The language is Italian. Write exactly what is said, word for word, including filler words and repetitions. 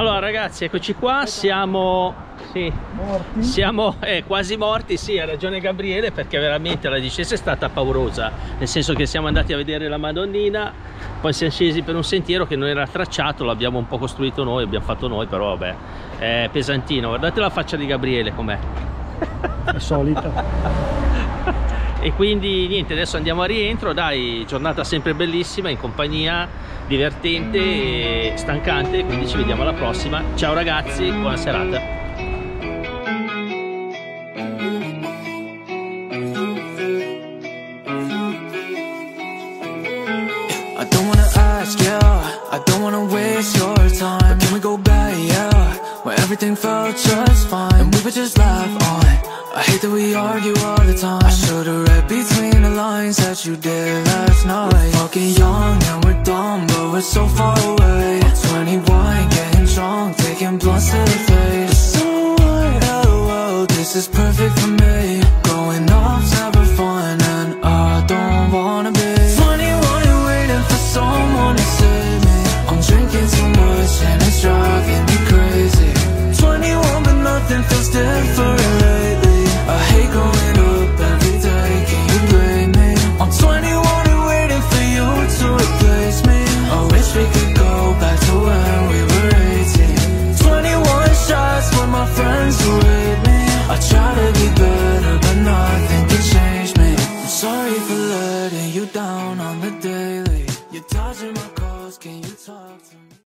Allora ragazzi, eccoci qua, siamo, sì, morti. siamo eh, quasi morti, sì, ha ragione Gabriele, perché veramente la discesa è stata paurosa, nel senso che siamo andati a vedere la Madonnina, poi siamo scesi per un sentiero che non era tracciato, l'abbiamo un po' costruito noi, abbiamo fatto noi, però vabbè, è pesantino. Guardate la faccia di Gabriele com'è. È solita. E quindi niente, adesso andiamo a rientro, dai, giornata sempre bellissima, in compagnia, divertente e stancante, quindi ci vediamo alla prossima. Ciao ragazzi, buona serata. I hate that we argue all the time. I should've read between the lines that you did last night. We're fucking young and we're dumb, but we're so far away. I'm twenty-one, getting drunk, taking blunts to the face. So what, lol, this is perfect for me. Going off's never fun and I don't wanna be twenty-one and waiting for someone to save me. I'm drinking too much and it's driving me crazy. Twenty-one but nothing feels different.